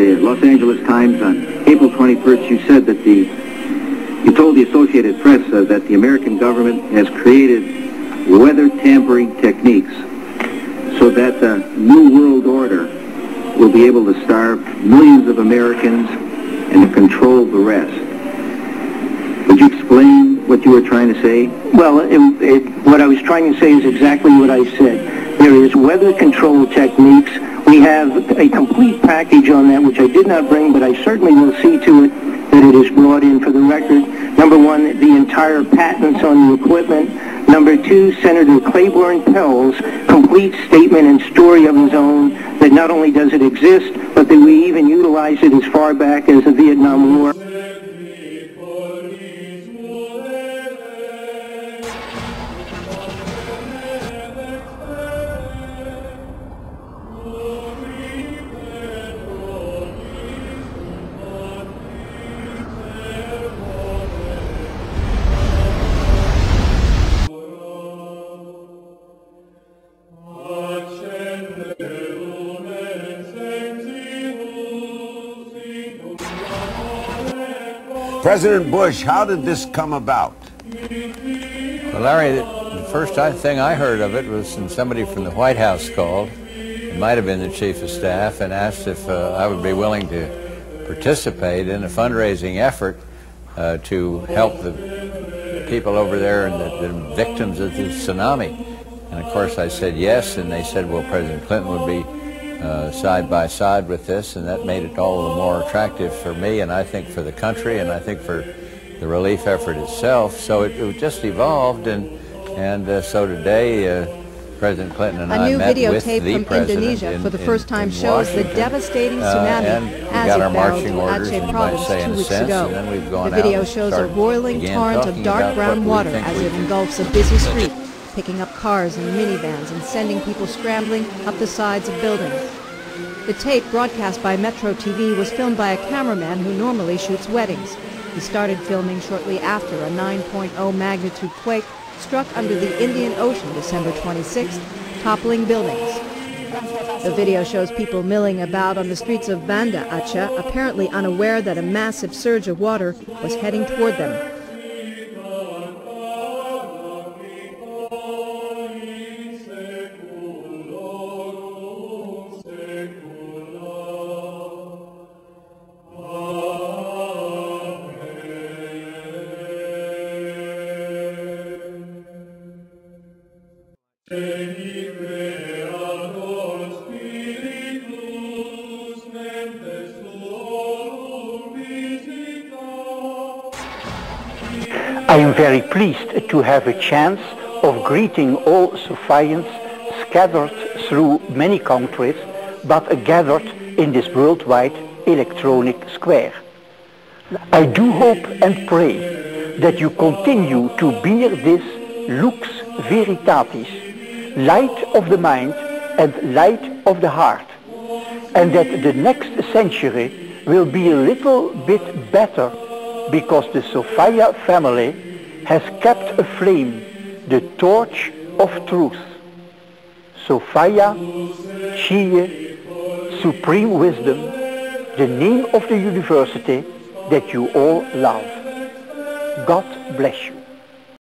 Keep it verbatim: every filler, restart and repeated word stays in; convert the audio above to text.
The Los Angeles Times on April twenty-first, you said that the, you told the Associated Press uh, that the American government has created weather tampering techniques so that the New World Order will be able to starve millions of Americans and to control the rest. Would you explain what you were trying to say? Well, it, it, what I was trying to say is exactly what I said. There is weather control techniques. We have a complete package on that, which I did not bring, but I certainly will see to it that it is brought in for the record. Number one, the entire patents on the equipment. Number two, Senator Claiborne Pell's complete statement and story of his own that not only does it exist, but that we even utilize it as far back as the Vietnam War. President Bush, how did this come about? Well, Larry, the first thing I heard of it was when somebody from the White House called, it might have been the Chief of Staff, and asked if uh, I would be willing to participate in a fundraising effort uh, to help the people over there and the, the victims of the tsunami. And of course I said yes, and they said, well, President Clinton would be Uh, side by side with this, and that made it all the more attractive for me, and I think for the country, and I think for the relief effort itself. So it, it just evolved, and and uh, so today uh, President Clinton and I met with the president. A new videotape from Indonesia for the first time shows the devastating tsunami as it barreled through Aceh province two weeks ago. The video shows a roiling torrent of dark brown water as it engulfs a busy street, picking up cars and minivans and sending people scrambling up the sides of buildings. The tape, broadcast by Metro T V, was filmed by a cameraman who normally shoots weddings. He started filming shortly after a nine point oh magnitude quake struck under the Indian Ocean December twenty-sixth, toppling buildings. The video shows people milling about on the streets of Banda Aceh, apparently unaware that a massive surge of water was heading toward them. I am very pleased to have a chance of greeting all Sophians scattered through many countries, but gathered in this worldwide electronic square. I do hope and pray that you continue to bear this lux veritatis, light of the mind and light of the heart, and that the next century will be a little bit better because the Sophia family has kept aflame the torch of truth. Sophia, Chie, Supreme Wisdom, the name of the university that you all love. God bless you.